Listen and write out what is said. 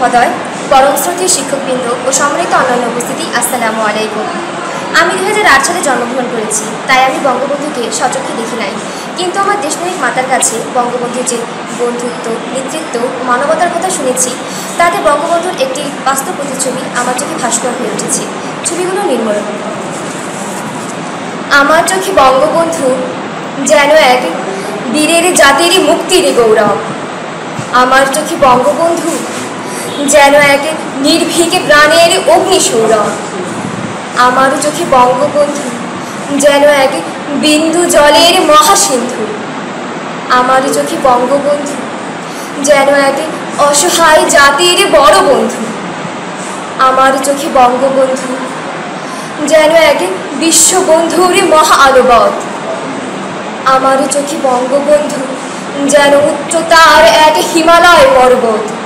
মহোদয়, পরমশ্রদ্ধেয় শিক্ষকবৃন্দ ও সম্মানিত অন্যান্য উপস্থিতি, আসসালামু আলাইকুম। আমি 2008 সালে জন্মগ্রহণ করেছি, তাই আমি বঙ্গবন্ধুকে সচক্ষে দেখি নাই, কিন্তু আমার দেশনায়ক মাতার কাছে বঙ্গবন্ধুর যে বন্ধুত্ব, নেতৃত্ব, মানবতার কথা শুনেছি, তাতে বঙ্গবন্ধুর একটি বাস্তব প্রতিচ্ছবি আমার চোখে ভাস্কর হয়ে উঠেছে। ছবিগুলো নির্মল। আমার চোখে বঙ্গবন্ধু যেন এক বীরের জাতির মুক্তির গৌরব, আমার চোখে বঙ্গবন্ধু যেন এক নির্ভীক প্রাণের অগ্নিসৌরভ, আমার চোখে বঙ্গবন্ধু যেন এক বিন্দু জলের মহাসিন্ধু, আমার চোখে বঙ্গবন্ধু যেন এক অসহায় জাতির বড় বন্ধু, আমার চোখে বঙ্গবন্ধু যেন এক বিশ্ববন্ধুর মহা আলোবত, আমার চোখে বঙ্গবন্ধু যেন উচ্চতার এক হিমালয় পর্বত।